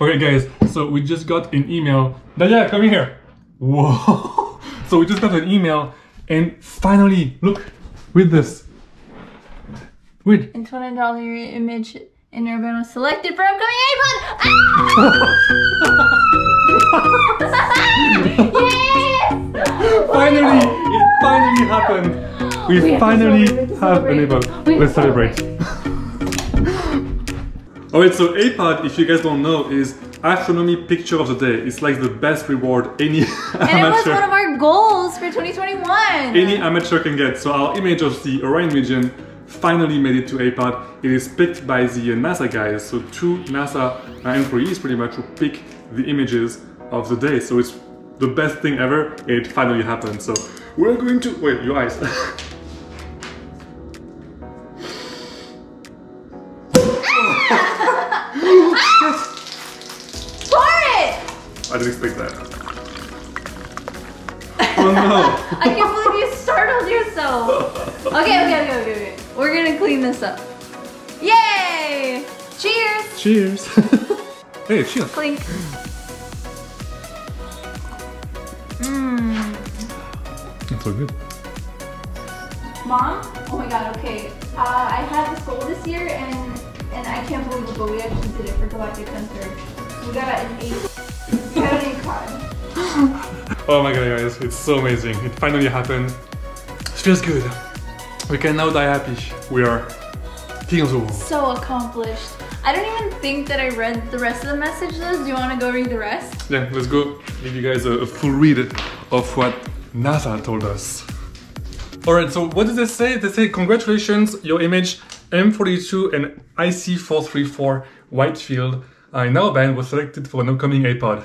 Okay guys, so we just got an email. Nadia, come here. Whoa. So we just got an email and finally, look, with this. Wait. And $20 image in Urbano selected for upcoming APOD. Ah! Yes! Finally, it finally happened. We finally have an APOD. Let's celebrate. Alright, so APOD, if you guys don't know, is Astronomy Picture of the Day. It's like the best reward any amateur... And it was one of our goals for 2021! Any amateur can get. So our image of the Orion region finally made it to APOD. It is picked by the NASA guys, so two NASA employees pretty much who pick the images of the day. So it's the best thing ever, and it finally happened. So we're going to... Wait, your eyes. I didn't expect that. Oh no! I can't believe you startled yourself! Okay. We're gonna clean this up. Yay! Cheers! Cheers! Hey, cheers! Clink! Mmm. It's so good. Mom? Oh my god, okay. I had this goal this year and I can't believe it, but we actually did it for Galactic Hunter. We got an 8. Oh my god guys, it's so amazing. It finally happened. It feels good. We can now die happy. We are king of the world. So accomplished. I don't even think that I read the rest of the message list. Do you want to go read the rest? Yeah, let's go give you guys a full read of what NASA told us. Alright, so what did they say? They say, congratulations, your image M42 and IC434 Whitefield in our band was selected for an upcoming APOD.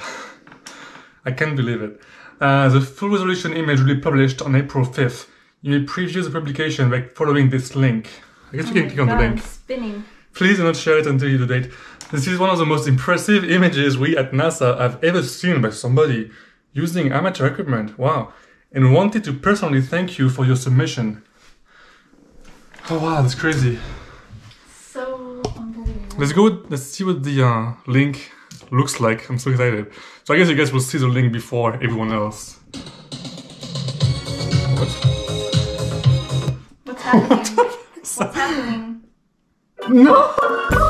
I can't believe it. The full resolution image will be published on April 5th. You may preview the publication by following this link. I guess you can click on the link. Spinning. Please do not share it until you do date. This is one of the most impressive images we at NASA have ever seen by somebody using amateur equipment. Wow. And we wanted to personally thank you for your submission. Oh wow, that's crazy. So unbelievable. Let's go, let's see what the link looks like. I'm so excited. So I guess you guys will see the link before everyone else. What? What's happening? What's happening? No!